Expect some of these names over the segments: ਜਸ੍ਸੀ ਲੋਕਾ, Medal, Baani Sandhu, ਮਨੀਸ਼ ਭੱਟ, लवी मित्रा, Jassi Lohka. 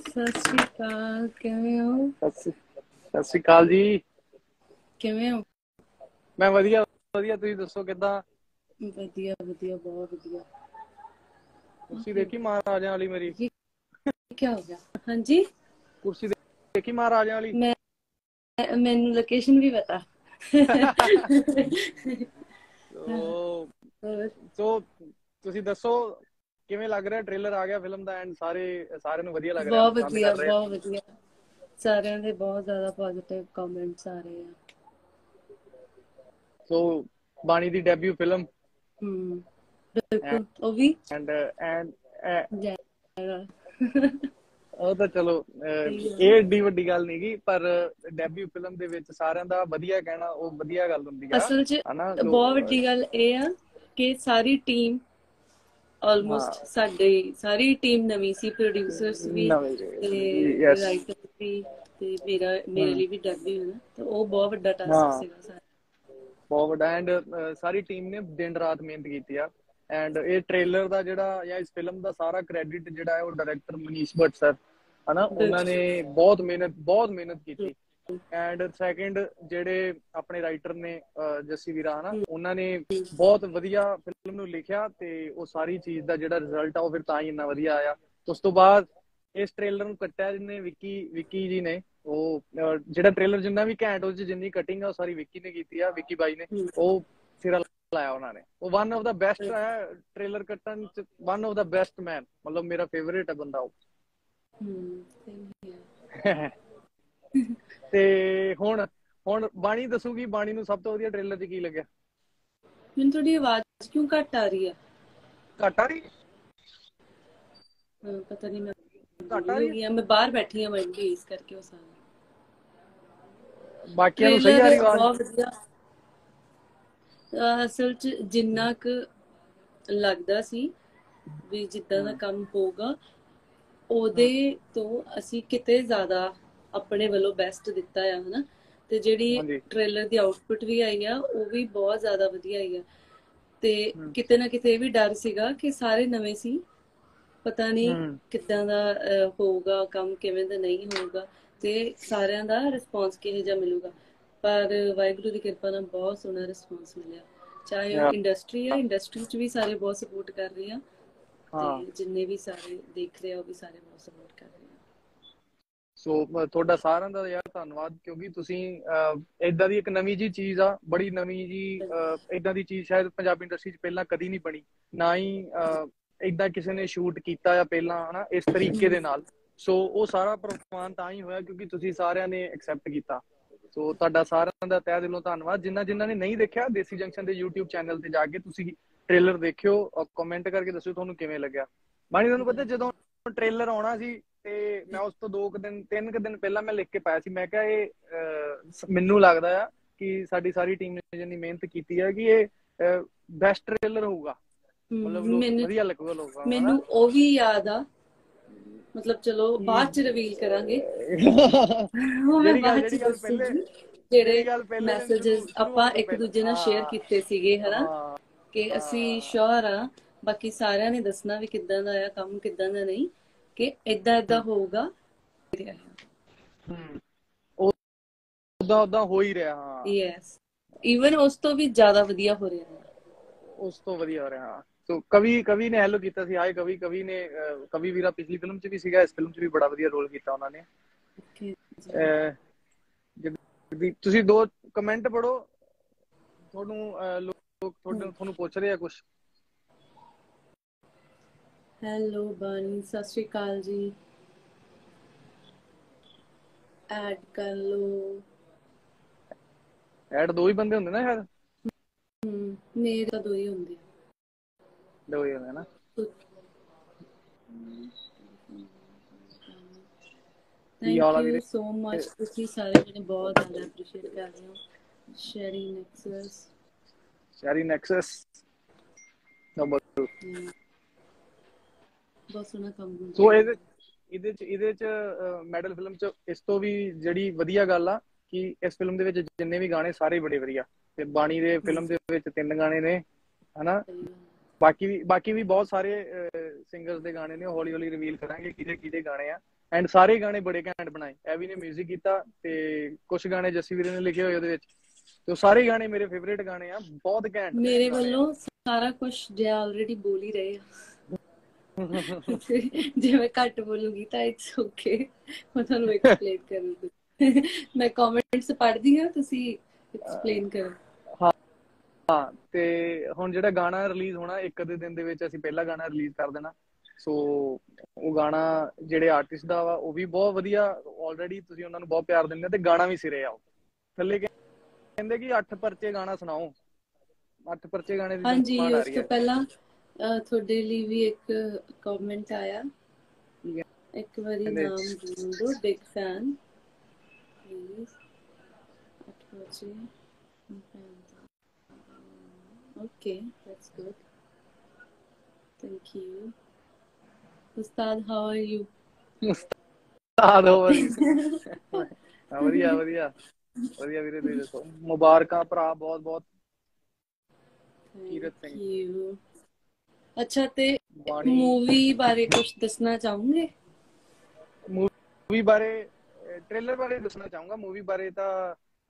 ਸਤਿ ਸ਼੍ਰੀ ਅਕਾਲ, ਕਿਵੇਂ ਹੋ? ਸਤਿ ਸ਼੍ਰੀ ਅਕਾਲ ਜੀ, ਕਿਵੇਂ ਹੋ? ਮੈਂ ਵਧੀਆ ਵਧੀਆ, ਤੁਸੀਂ ਦੱਸੋ ਕਿਦਾਂ? ਵਧੀਆ ਵਧੀਆ, ਬਹੁਤ ਵਧੀਆ। ਕੁਰਸੀ ਦੇਖੀ ਮਹਾਰਾਜਾਂ ਵਾਲੀ ਮੇਰੀ? ਕੀ ਹੋ ਗਿਆ? ਹਾਂਜੀ, ਕੁਰਸੀ ਦੇਖੀ ਮਹਾਰਾਜਾਂ ਵਾਲੀ? ਮੈਂ ਮੈਨੂੰ ਲੋਕੇਸ਼ਨ ਵੀ ਪਤਾ। ਸੋ ਤੁਸੀਂ ਦੱਸੋ ਕਿਵੇਂ ਲੱਗ ਰਿਹਾ? ਟ੍ਰੇਲਰ ਆ ਗਿਆ ਫਿਲਮ ਦਾ ਐਂਡ ਸਾਰਿਆਂ ਨੂੰ ਵਧੀਆ ਲੱਗ ਰਿਹਾ? ਬਹੁਤ ਵਧੀਆ ਬਹੁਤ ਵਧੀਆ, ਸਾਰਿਆਂ ਦੇ ਬਹੁਤ ਜ਼ਿਆਦਾ ਪੋਜ਼ਿਟਿਵ ਕਮੈਂਟਸ ਆ ਰਹੇ ਆ। ਸੋ ਬਾਣੀ ਦੀ ਡੈਬਿਊ ਫਿਲਮ, ਬਿਲਕੁਲ, ਉਹ ਵੀ ਐਂਡ ਉਹ ਤਾਂ ਚਲੋ ਇਹ ਏਡੀ ਵੱਡੀ ਗੱਲ ਨਹੀਂ ਗਈ, ਪਰ ਡੈਬਿਊ ਫਿਲਮ ਦੇ ਵਿੱਚ ਸਾਰਿਆਂ ਦਾ ਵਧੀਆ ਕਹਿਣਾ ਉਹ ਵਧੀਆ ਗੱਲ ਹੁੰਦੀ ਆ। ਅਸਲ 'ਚ ਬਹੁਤ ਵੱਡੀ ਗੱਲ ਇਹ ਆ ਕਿ ਸਾਰੀ ਟੀਮ ਆਲਮੋਸਟ ਸਾਡੀ ਸਾਰੀ ਟੀਮ ਨਵੀਂ ਸੀ, ਪ੍ਰੋਡਿਊਸਰਸ ਵੀ ਤੇ ਰਾਈਟਰ ਵੀ, ਤੇ ਮੇਰੇ ਲਈ ਵੀ ਡੈਬਿਊ ਨਾ, ਤੇ ਉਹ ਬਹੁਤ ਵੱਡਾ ਟਾਸਕ ਸੀਗਾ ਸਾਡਾ, ਬਹੁਤ ਵੱਡਾ। ਐਂਡ ਸਾਰੀ ਟੀਮ ਨੇ ਦਿਨ ਰਾਤ ਮਿਹਨਤ ਕੀਤੀ ਆ। ਐਂਡ ਇਹ ਟ੍ਰੇਲਰ ਦਾ ਜਿਹੜਾ ਜਾਂ ਇਸ ਫਿਲਮ ਦਾ ਸਾਰਾ ਕ੍ਰੈਡਿਟ ਜਿਹੜਾ ਹੈ ਉਹ ਡਾਇਰੈਕਟਰ ਮਨੀਸ਼ ਭੱਟ ਸਰ ਹਨਾ, ਉਹਨਾਂ ਨੇ ਬਹੁਤ ਮਿਹਨਤ ਕੀਤੀ। ਐਂਡ ਸੈਕਿੰਡ ਜਿਹੜੇ ਆਪਣੇ ਰਾਈਟਰ ਨੇ ਜੱਸੀ ਵੀਰਾ ਹਨਾ, ਉਹਨਾਂ ਨੇ ਬਹੁਤ ਵਧੀਆ ਫਿਲਮ ਨੂੰ ਲਿਖਿਆ ਤੇ ਉਹ ਸਾਰੀ ਚੀਜ਼ ਦਾ ਜਿਹੜਾ ਰਿਜ਼ਲਟ ਆ ਉਹ ਫਿਰ ਤਾਂ ਹੀ ਇੰਨਾ ਵਧੀਆ ਆਇਆ। ਉਸ ਤੋਂ ਬਾਅਦ ਇਸ ਟ੍ਰੇਲਰ ਨੂੰ ਕੱਟਿਆ ਜਿਹਨੇ ਵਿੱਕੀ ਜੀ ਨੇ, ਉਹ ਜਿਹੜਾ ਟ੍ਰੇਲਰ ਜਿੰਨਾ ਵੀ ਘੈਂਟ, ਉਸ ਚ ਜਿੰਨੀ ਕਟਿੰਗ ਆ ਉਹ ਸਾਰੀ ਵਿੱਕੀ ਨੇ ਕੀਤੀ ਆ, ਵਿੱਕੀ ਬਾਈ ਨੇ। ਉਹ ਸਿਰਾ ਲਾਇਆ ਉਹਨਾਂ ਨੇ, ਉਹ ਵਨ ਆਫ ਦਾ ਬੈਸਟ ਹੈ ਟ੍ਰੇਲਰ ਕੱਟਣ ਚ, ਵਨ ਆਫ ਦਾ ਬੈਸਟ ਮੈਨ, ਮਤਲਬ ਮੇਰਾ ਫੇਵਰੇਟ ਹੈ ਬੰਦਾ ਉਹ। ਤੇ ਹੁਣ ਬਾਣੀ ਦੱਸੂਗੀ, ਬਾਣੀ ਨੂੰ ਸਭ ਤੋਂ ਵਧੀਆ ਟ੍ਰੇਲਰ ਚ ਕੀ ਲੱਗਿਆ? ਮੈਨੂੰ ਤੁਹਾਡੀ ਆਵਾਜ਼ ਕਿਉਂ ਘੱਟ ਆ ਰਹੀ ਹੈ? ਪਤਾ ਨਹੀਂ, ਮੈਂ ਘੱਟ ਆ ਰਹੀ ਆ, ਮੈਂ ਬਾਹਰ ਬੈਠੀ ਆ ਮੰਡੀ, ਇਸ ਕਰਕੇ ਉਹ ਸਾਰਾ ਬਾਕੀਆਂ ਨੂੰ ਸਹੀ ਆ ਰਹੀ ਆਵਾਜ਼। ਅਸਲ ਚ ਜਿੰਨਾ ਕੁ ਲੱਗਦਾ ਸੀ ਵੀ ਜਿੱਦਾਂ ਦਾ ਕੰਮ ਹੋਊਗਾ, ਉਹਦੇ ਤੋਂ ਅਸੀਂ ਕਿਤੇ ਜ਼ਿਆਦਾ ਆਪਣੇ ਵੱਲੋਂ ਬੈਸਟ ਦਿੱਤਾ ਆ ਹਨਾ, ਤੇ ਜਿਹੜੀ ਟ੍ਰੇਲਰ ਦੀ ਆਊਟਪੁੱਟ ਵੀ ਆਈ ਆ ਉਹ ਵੀ ਬਹੁਤ ਜ਼ਿਆਦਾ ਵਧੀਆ ਆਈ ਆ। ਤੇ ਕਿਤੇ ਨਾ ਕਿਤੇ ਇਹ ਵੀ ਡਰ ਸੀਗਾ ਕਿ ਸਾਰੇ ਨਵੇਂ ਸੀ, ਪਤਾ ਨਹੀਂ ਕਿੱਦਾਂ ਦਾ ਹੋਊਗਾ ਕੰਮ, ਕਿਵੇਂ ਦਾ ਨਹੀਂ ਹੋਊਗਾ, ਤੇ ਸਾਰਿਆਂ ਦਾ ਰਿਸਪੌਂਸ ਕਿਹੋ ਜਿਹਾ ਮਿਲੂਗਾ। ਪਰ ਵਾਹਿਗੁਰੂ ਦੀ ਕਿਰਪਾ ਨਾਲ ਬਹੁਤ ਸੋਹਣਾ ਰਿਸਪੌਂਸ ਮਿਲਿਆ, ਚਾਹੇ ਉਹ ਇੰਡਸਟਰੀ ਆ, ਇੰਡਸਟਰੀ ਚ ਵੀ ਸਾਰੇ ਬਹੁਤ ਸਪੋਰਟ ਕਰ ਰਹੇ ਆ, ਤੇ ਜਿੰਨੇ ਵੀ ਸਾਰੇ ਦੇਖ ਰਹੇ ਆ ਉਹ ਵੀ ਸਾਰੇ ਬਹੁਤ ਸਪੋਰਟ ਕਰ ਰਹੇ ਆ। ਸੋ ਤੁਹਾਡਾ ਸਾਰਿਆਂ ਦਾ ਯਾਰ ਧੰਨਵਾਦ, ਕਿਉਂਕਿ ਤੁਸੀਂ ਇਦਾਂ ਦੀ ਇੱਕ ਨਵੀਂ ਜੀ ਚੀਜ਼ ਆ, ਬੜੀ ਨਵੀਂ ਜੀ ਇਦਾਂ ਦੀ ਚੀਜ਼ ਸ਼ਾਇਦ ਪੰਜਾਬੀ ਇੰਡਸਟਰੀ ਚ ਪਹਿਲਾਂ ਕਦੀ ਨਹੀਂ ਬਣੀ, ਨਾ ਹੀ ਇਦਾਂ ਕਿਸੇ ਨੇ ਸ਼ੂਟ ਕੀਤਾ ਆ ਪਹਿਲਾਂ ਹਨਾ ਇਸ ਤਰੀਕੇ ਦੇ ਨਾਲ। ਸੋ ਉਹ ਸਾਰਾ ਪ੍ਰੋਗਰਾਮ ਤਾਂ ਹੀ ਹੋਇਆ ਕਿਉਂਕਿ ਤੁਸੀਂ ਸਾਰਿਆਂ ਨੇ ਐਕਸੈਪਟ ਕੀਤਾ। ਸੋ ਤੁਹਾਡਾ ਸਾਰਿਆਂ ਦਾ ਤਹਿ ਦਿਲੋਂ ਧੰਨਵਾਦ। ਜਿਨ੍ਹਾਂ ਨੇ ਨਹੀਂ ਦੇਖਿਆ, ਦੇਸੀ ਜੰਕਸ਼ਨ ਦੇ YouTube ਚੈਨਲ ਤੇ ਜਾ ਕੇ ਤੁਸੀਂ ਟ੍ਰੇਲਰ ਦੇਖਿਓ, ਕਮੈਂਟ ਕਰਕੇ ਦੱਸਿਓ ਤੁਹਾਨੂੰ ਕਿਵੇਂ ਲੱਗਿਆ। ਬਾਣੀ ਤੁਹਾਨੂੰ ਪਤਾ ਜਦੋਂ ਟ੍ਰੇਲਰ ਆਉਣਾ ਸੀ ਤੇ ਮੈਂ ਉਸ ਤੋਂ 2-3 ਦਿਨ ਪਹਿਲਾਂ ਮੈਂ ਲਿਖ ਕੇ ਪਾਇਆ ਸੀ, ਮੈਂ ਕਿਹਾ ਇਹ ਮੈਨੂੰ ਲੱਗਦਾ ਆ ਕਿ ਸਾਡੀ ਸਾਰੀ ਟੀਮ ਨੇ ਜਿੰਨੀ ਮਿਹਨਤ ਕੀਤੀ ਆ ਕਿ ਇਹ ਬੈਸਟ ਟ੍ਰੇਲਰ ਹੋਊਗਾ, ਮਤਲਬ ਵਧੀਆ ਲੱਗੂਗਾ ਲੋਕਾਂ ਨੂੰ। ਮੈਨੂੰ ਉਹ ਵੀ ਯਾਦ ਆ, ਮਤਲਬ ਚਲੋ ਬਾਅਦ ਚ ਰਿਵੀਲ ਕਰਾਂਗੇ, ਜਿਹੜੇ ਮੈਸੇਜਸ ਆਪਾਂ ਇੱਕ ਦੂਜੇ ਨਾਲ ਸ਼ੇਅਰ ਕੀਤੇ ਸੀਗੇ ਹਨਾ, ਕਿ ਅਸੀਂ ਸ਼ੋਰ ਆ ਬਾਕੀ ਸਾਰਿਆਂ ਨੇ ਦੱਸਣਾ ਵੀ ਕਿੱਦਾਂ ਦਾ ਆਇਆ ਕੰਮ, ਕਿੱਦਾਂ ਦਾ ਨਹੀਂ, ਕਿ ਏਦਾਂ ਹੋਊਗਾ, ਓਦਾਂ ਹੋ ਹੀ ਰਿਹਾ। ਹਾਂ ਯੈਸ, ਈਵਨ ਉਸ ਤੋਂ ਵੀ ਜ਼ਿਆਦਾ ਵਧੀਆ ਹੋ ਰਿਹਾ, ਉਸ ਤੋਂ ਵਧੀਆ ਹੋ ਰਿਹਾ। ਹਾਂ, ਕਵੀ ਨੇ ਹੈਲੋ ਕੀਤਾ ਸੀ, ਹਾਏ ਕਵੀ ਨੇ, ਕਵੀ ਵੀਰਾ ਪਿਛਲੀ ਫਿਲਮ ਚ ਵੀ ਸੀਗਾ, ਇਸ ਫਿਲਮ ਚ ਵੀ ਬੜਾ ਵਧੀਆ ਰੋਲ ਕੀਤਾ ਉਹਨਾਂ ਨੇ। ਤੁਸੀਂ 2 ਕਮੈਂਟ ਪੜੋ, ਤੁਹਾਨੂੰ ਲੋਕ ਤੁਹਾਨੂੰ ਪੁੱਛ ਰਹੇ ਆ ਕੁਝ। ਹੈਲੋ ਬਾਨੀ, ਸਤਿ ਸ਼੍ਰੀ ਅਕਾਲ ਜੀ, ਐਡ ਕਰ ਲੋ, ਐਡ 2 ਹੀ ਬੰਦੇ ਹੁੰਦੇ ਨਾ ਸ਼ਾਇਦ, ਮੇਰੇ ਤਾਂ 2 ਹੀ ਹੁੰਦੇ ਆ। ਮੈਡਲ ਫਿਲਮ ਚ ਇਸ ਤੋਂ ਵੀ ਜਿਹੜੀ ਵਧੀਆ ਗੱਲ ਆ ਕਿ ਇਸ ਫਿਲਮ ਦੇ ਵਿੱਚ ਜਿੰਨੇ ਵੀ ਗਾਣੇ ਸਾਰੇ ਬੜੇ ਵਧੀਆ, ਤੇ ਬਾਣੀ ਦੇ ਫਿਲਮ ਦੇ ਵਿੱਚ 3 ਗਾਣੇ ਨੇ ਹਨਾ, बाकी भी बहुत सारे सिंगर्स दे गाने ने हौली हौली रिवील करांगे किदे किदे गाने आ एंड सारे गाने बड़े घैंट बनाए। एवी ने म्यूजिक किया ते कुछ गाने जस्सी वीरे ने लिखे हुए ओदे विच तो सारे गाने मेरे फेवरेट गाने आ बहुत घैंट मेरे वालों सारा कुछ जे ऑलरेडी बोल ही रहे जे मैं कट बोलूंगी ता इट्स ओके मैं थानू एक्सप्लेन करूंगी मैं कमेंट्स पढ़ दी हां तुसी एक्सप्लेन करो। हां हां ते हुन जेड़ा गाना रिलीज होना एक अधे दिन दे विच असि पहला गाना रिलीज कर देना सो वो गाना जेड़े आर्टिस्ट दा वा वो भी बहुत वधिया ऑलरेडी तुसी उन्हां नू बहुत प्यार दिंदे ते गाना भी सिरे आओ थल्ले कहंदे कि 8 परचे गाना सुनाओ 8 परचे गाने दी डिमांड आ रही है। हां जी उसके पहला थोड़े लिए भी एक कमेंट आया एक बारी नाम ढूंढो big fan okay that's good thank you उस्ताद हाउ आर यू उस्ताद हाउ आर यू बढ़िया बढ़िया बढ़िया वीरे दे दो मुबारका भरा बहुत बहुत कीरत सिंह। अच्छा ते मूवी बारे कुछ दसना चाहूंगे मूवी बारे ट्रेलर बारे दसना चाहूंगा मूवी बारे ता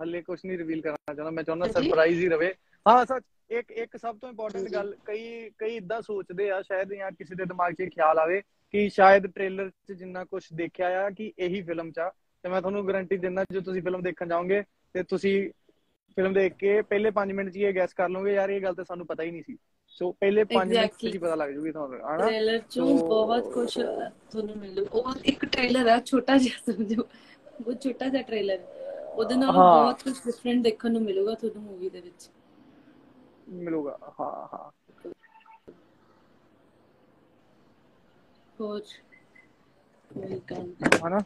हल्ले कुछ नहीं रिवील करना चाहना मैं चाहना सरप्राइज ही रहे। हां सच एक एक सब तो इंपॉर्टेंट गल कई इदा सोचदे आ शायद या किसी दे दिमाग 'ਚ ख्याल आवे कि शायद ट्रेलर 'ਚ जिन्ना कुछ देखया आ कि यही फिल्म चा ते मैं ਤੁਹਾਨੂੰ ਗਾਰੰਟੀ ਦਿੰਦਾ ਜੇ ਤੁਸੀਂ ਫਿਲਮ ਦੇਖਣ ਜਾਓਗੇ ਤੇ ਤੁਸੀਂ ਫਿਲਮ ਦੇਖ ਕੇ ਪਹਿਲੇ 5 ਮਿੰਟ 'ਚ ਇਹ ਗੈਸ ਕਰ ਲਓਗੇ ਯਾਰ ਇਹ ਗੱਲ ਤਾਂ ਸਾਨੂੰ ਪਤਾ ਹੀ ਨਹੀਂ ਸੀ। ਸੋ ਪਹਿਲੇ 5 ਮਿੰਟ 'ਚ ਹੀ ਪਤਾ ਲੱਗ ਜੂਗੀ ਤੁਹਾਨੂੰ ਆਣਾ ਟ੍ਰੇਲਰ 'ਚ ਬਹੁਤ ਕੁਝ ਤੁਹਾਨੂੰ ਮਿਲੂ ਉਹ ਇੱਕ ਟ੍ਰੇਲਰ ਆ ਛੋਟਾ ਜਿਹਾ ਸਮਝੋ ਉਹ ਛੋਟਾ ਜਿਹਾ ਟ੍ਰੇਲਰ ਉਹਦੇ ਨਾਲ ਬਹੁਤ ਕੁਝ ਡਿਫਰੈਂਟ ਦੇਖਣ ਨੂੰ ਮਿਲੂਗਾ ਤੁਹਾਨੂੰ ਮੂਵੀ ਦੇ ਵਿੱਚ ਮਿਲੂਗਾ। ਹਾਂ ਹਾਂ ਕੋਚ ਵੈਲਕਮ ਆਣਾ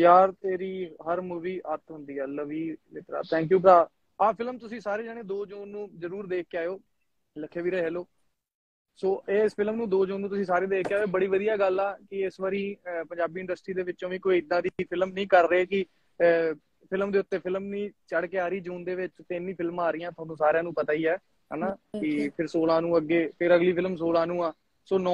यार तेरी हर मूवी अत हुंदी है लवी मित्रा थैंक यू भरा आ फिल्म तुसी सारे जने 2 जून नु जरूर देख के आयो लखे वीरे हेलो सो इस फिल्म नु 2 जून नु तुसी सारे देख के आयो बड़ी वधिया गल आ कि इस वारी पंजाबी इंडस्ट्री दे विचों भी कोई इदां दी फिल्म नहीं कर रहे कि फिल्म दे उत्ते फिल्म नहीं चढ़ के आ रही जून दे विच ते इन्नी फिल्म आ रही तुहानू सारिआं नू पता ही है ना कि फिर 16 नु अगे फिर अगली फिल्म 16 नु आ सो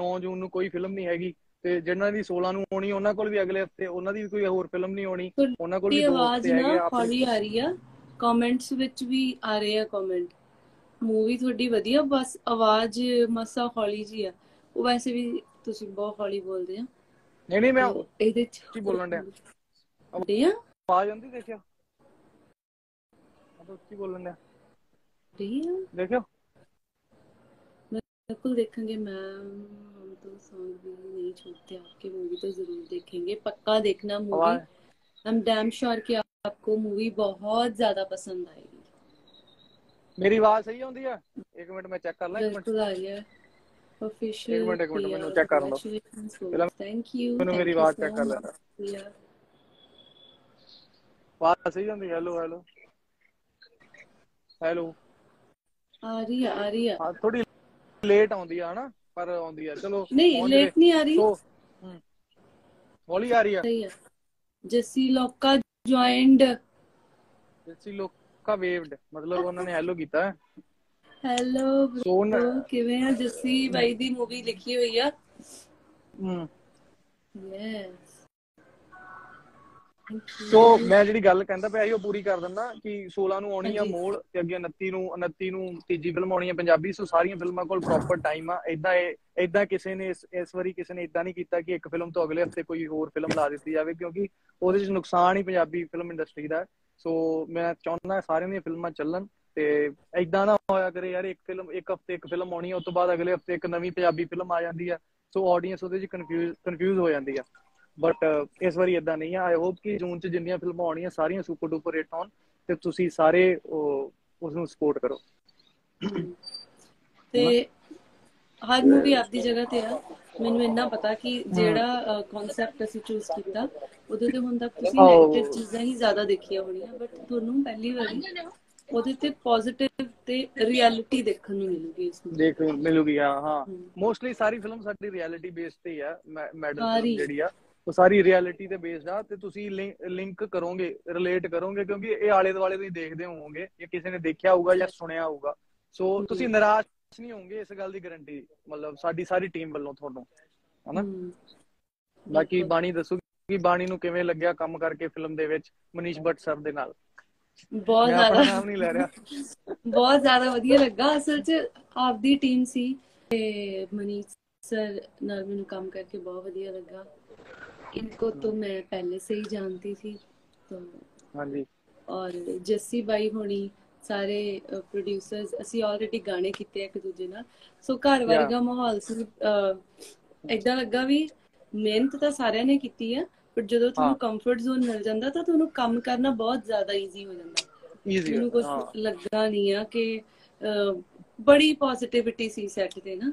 9 जून नु कोई फिल्म नहीं हैगी ਤੇ ਜਿਨ੍ਹਾਂ ਦੀ 16 ਨੂੰ ਹੋਣੀ ਉਹਨਾਂ ਕੋਲ ਵੀ ਅਗਲੇ ਹਫਤੇ ਉਹਨਾਂ ਦੀ ਵੀ ਕੋਈ ਹੋਰ ਫਿਲਮ ਨਹੀਂ ਹੋਣੀ ਉਹਨਾਂ ਕੋਲ ਵੀ ਆਵਾਜ਼ ਨਾ ਹੌਲੀ ਆ ਰਹੀ ਆ ਕਮੈਂਟਸ ਵਿੱਚ ਵੀ ਆ ਰਹੇ ਆ ਕਮੈਂਟ ਮੂਵੀ ਤੁਹਾਡੀ ਵਧੀਆ ਬਸ ਆਵਾਜ਼ ਮਸਾ ਹੌਲੀ ਜੀ ਆ ਉਹ ਵੈਸੇ ਵੀ ਤੁਸੀਂ ਬਹੁਤ ਹੌਲੀ ਬੋਲਦੇ ਆ ਨਹੀਂ ਮੈਂ ਇਹਦੇ ਚ ਕੀ ਬੋਲਣ ਡਿਆ ਆਵਾਜ਼ ਆਉਂਦੀ ਦੇਖਿਓ ਅਬ ਕੀ ਬੋਲਣ ਡਿਆ ਠੀਕ ਆ ਦੇਖਿਓ ਬਿਲਕੁਲ ਦੇਖਾਂਗੇ ਮੈਂ तो सॉन्ग भी नहीं छोड़ते आपके मूवी तो जरूर देखेंगे पक्का देखना मूवी हम डैम श्योर कि आपको मूवी बहुत ज्यादा पसंद आएगी। मेरी आवाज सही आंदी है एक मिनट मैं चेक कर ला एक मिनट तो आ गया ऑफिशियल एक मिनट मैं चेक कर लो थैंक यू मैंने मेरी आवाज चेक कर लेना आवाज सही आंदी हेलो हेलो हेलो आ रही है हां थोड़ी लेट आंदी है ना पर आंदी है चलो नहीं लेट नहीं आ रही हौली आ रही है सही है। जस्सी लोका जॉइंड जस्सी लोका वेव्ड मतलब उन्होंने हेलो कीता है हेलो सोन किवें है जस्सी भाई दी मूवी लिखी हुई है यस तो मैं जेडी गल कहंदा पिया ही ओ पूरी कर दिंदा कि 16 नु आउणी आ मोड़ ते अगे 29 नु तीजी फिल्म आउणी आ पंजाबी सो सारीਆਂ ਫਿਲਮਾਂ ਕੋਲ ਪ੍ਰੋਪਰ ਟਾਈਮ ਆ ਇਦਾਂ ਕਿਸੇ ਨੇ ਇਸ ਵਾਰੀ ਕਿਸੇ ਨੇ ਇਦਾਂ ਨਹੀਂ ਕੀਤਾ ਕਿ ਇੱਕ ਫਿਲਮ ਤੋਂ ਅਗਲੇ ਹਫਤੇ ਕੋਈ ਹੋਰ ਫਿਲਮ ਲਾ ਦਿੱਤੀ ਜਾਵੇ ਕਿਉਂਕਿ ਉਹਦੇ ਵਿੱਚ ਨੁਕਸਾਨ ਹੀ ਪੰਜਾਬੀ ਫਿਲਮ ਇੰਡਸਟਰੀ ਦਾ ਸੋ ਮੈਂ ਚਾਹੁੰਦਾ ਸਾਰਿਆਂ ਦੀਆਂ ਫਿਲਮਾਂ ਚੱਲਣ ਤੇ ਇਦਾਂ ਨਾ ਹੋਇਆ ਕਰੇ ਯਾਰ ਇੱਕ ਫਿਲਮ ਇੱਕ ਹਫਤੇ ਇੱਕ ਫਿਲਮ ਆਉਣੀ ਆ ਉਸ ਤੋਂ ਬਾਅਦ ਅਗਲੇ ਹਫਤੇ ਇੱਕ ਨਵੀਂ ਪੰਜਾਬੀ ਫਿਲਮ ਆ ਜਾਂਦੀ ਆ ਸੋ ਆਡੀਅנס ਉਹਦੇ ਵਿੱਚ ਕਨਫਿਊਜ਼ ਹੋ ਜਾਂਦੀ ਆ बट इस बारी इदा नहीं है। आई होप कि जून च जिन्नियां फिल्मां आउणियां सारियां सुपर डुपर हिट होण ते तुसीं सारे उस नूं सपोर्ट करो ते हर मूवी आपदी जगह ते है मैनूं इन्ना पता कि जेड़ा कॉन्सेप्ट असीं चूज कीता ओहदे ते हुण तक तुसीं नेगेटिव चीज़ां ही ज़्यादा देखियां होणीआं बट तुहानूं पहली वारी ओहदे ते पॉजिटिव ते रियलिटी देखण नूं मिलूगी इसमें देख मिलूगी। हां मोस्टली सारी फिल्म साडी रियलिटी बेस्ड ते है मैडम जेड़ी आ ਉਹ ਸਾਰੀ ਰਿਐਲਿਟੀ ਤੇ ਬੇਸਡ ਆ ਤੇ ਤੁਸੀਂ ਲਿੰਕ ਕਰੋਗੇ ਰਿਲੇਟ ਕਰੋਗੇ ਕਿਉਂਕਿ ਇਹ ਆਲੇ ਦੁਆਲੇ ਤੁਸੀਂ ਦੇਖਦੇ ਹੋਵੋਗੇ ਜਾਂ ਕਿਸੇ ਨੇ ਦੇਖਿਆ ਹੋਊਗਾ ਜਾਂ ਸੁਣਿਆ ਹੋਊਗਾ ਸੋ ਤੁਸੀਂ ਨਿਰਾਸ਼ नहीं होंगे इस गल दी गारंटी मतलब साडी सारी टीम ਵੱਲੋਂ ਤੁਹਾਨੂੰ ਹਨਾ ਬਾਕੀ ਬਾਣੀ ਦੱਸੂਗੀ ਬਾਣੀ ਨੂੰ ਕਿਵੇਂ ਲੱਗਿਆ ਕੰਮ ਕਰਕੇ ਫਿਲਮ ਦੇ ਵਿੱਚ ਮਨੀਸ਼ ਭੱਟ ਸਰ ਦੇ ਨਾਲ ਬਹੁਤ ਜ਼ਿਆਦਾ ਨਾਮ ਨਹੀਂ ਲੈ ਰਿਹਾ ਬਹੁਤ ਜ਼ਿਆਦਾ ਵਧੀਆ ਲੱਗਾ ਅਸਲ 'ਚ ਆਪਦੀ ਟੀਮ ਸੀ ਤੇ ਮਨੀਸ਼ ਸਰ ਨਾਲ ਮੈਨੂੰ ਕੰਮ ਕਰਕੇ ਬਹੁਤ ਵਧੀਆ ਲੱਗਾ इनको तो मैं पहले से ही जानती थी तो हाँ जी और जस्सी भाई होनी सारे प्रोड्यूसर्स ਅਸੀਂ ਆਲਰੇਡੀ ਗਾਣੇ ਕੀਤੇ ਇੱਕ ਦੂਜੇ ਨਾਲ ਸੋ ਘਰ ਵਰਗਾ ਮਾਹੌਲ ਸੀ ਐਦਾਂ ਲੱਗਾ ਵੀ ਮਿਹਨਤ ਤਾਂ ਸਾਰਿਆਂ ਨੇ ਕੀਤੀ ਆ ਪਰ ਜਦੋਂ ਤੁਹਾਨੂੰ ਕੰਫਰਟ ਜ਼ੋਨ ਮਿਲ ਜਾਂਦਾ ਤਾਂ ਤੁਹਾਨੂੰ ਕੰਮ ਕਰਨਾ ਬਹੁਤ ਜ਼ਿਆਦਾ ਈਜ਼ੀ ਹੋ ਜਾਂਦਾ ਈਜ਼ੀ ਮੈਨੂੰ ਕੁਝ ਲੱਗਾ ਨਹੀਂ ਆ ਕਿ ਬੜੀ ਪੋਜ਼ਿਟਿਵਿਟੀ ਸੀ ਸੈਟ ਤੇ ਨਾ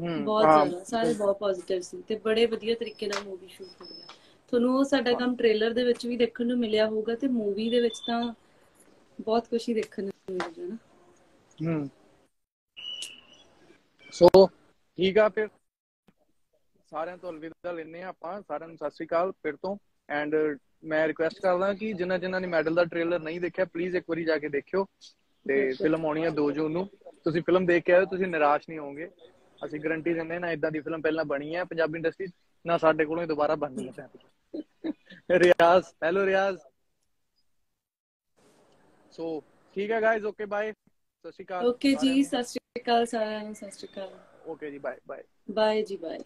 ਬਹੁਤ ਜ਼ਿਆਦਾ ਸਾਰੇ ਬਹੁਤ ਪੋਜ਼ਿਟਿਵ ਸੀ ਤੇ ਬੜੇ ਵਧੀਆ ਤਰੀਕੇ ਨਾਲ ਮੂਵੀ ਸ਼ੂਟ ਹੋ ਗਿਆ ਤੁਹਾਨੂੰ ਉਹ ਸਾਡਾ ਕੰਮ ਟ੍ਰੇਲਰ ਦੇ ਵਿੱਚ ਵੀ ਦੇਖਣ ਨੂੰ ਮਿਲਿਆ ਹੋਊਗਾ ਤੇ ਮੂਵੀ ਦੇ ਵਿੱਚ ਤਾਂ बहुत कुछ ही देखने को मिल रहा है ना सो ठीक है फिर सारे तो अलविदा लेने ਆਪਾਂ ਸਾਰਿਆਂ ਨੂੰ ਸਤਿ ਸ਼੍ਰੀ ਅਕਾਲ ਫਿਰ ਤੋਂ ਐਂਡ ਮੈਂ ਰਿਕੁਐਸਟ ਕਰਦਾ ਕਿ ਜਿਨ੍ਹਾਂ ਜਿਨ੍ਹਾਂ ਨੇ ਮੈਡਲ ਦਾ ਟ੍ਰੇਲਰ ਨਹੀਂ ਦੇਖਿਆ ਪਲੀਜ਼ ਇੱਕ ਵਾਰੀ ਜਾ ਕੇ ਦੇਖਿਓ ਤੇ ਫਿਲਮ ਆਉਣੀ ਹੈ 2 ਜੂਨ ਨੂੰ ਤੁਸੀਂ ਫਿਲਮ ਦੇਖ ਕੇ ਆਇਓ ਤੁਸੀਂ ਨਿਰਾਸ਼ ਨਹੀਂ ਹੋਵੋਗੇ ਅਸੀਂ ਗਾਰੰਟੀ ਦਿੰਦੇ ਨਾ ਇਦਾਂ ਦੀ ਫਿਲਮ ਪਹਿਲਾਂ ਬਣੀ ਹੈ ਪੰਜਾਬੀ ਇੰਡਸਟਰੀ ਨਾ ਸਾਡੇ ਕੋਲੋਂ ਦੁਬਾਰਾ ਬਣਨੀ ਹੈ ਰਿਆਜ਼ ਹੈਲੋ ਰਿਆਜ਼ So, ठीक है guys, okay, bye. सत श्री अकाल। Okay जी, सत श्री अकाल सारा, सत श्री अकाल। Okay जी, bye, bye. Bye जी, bye.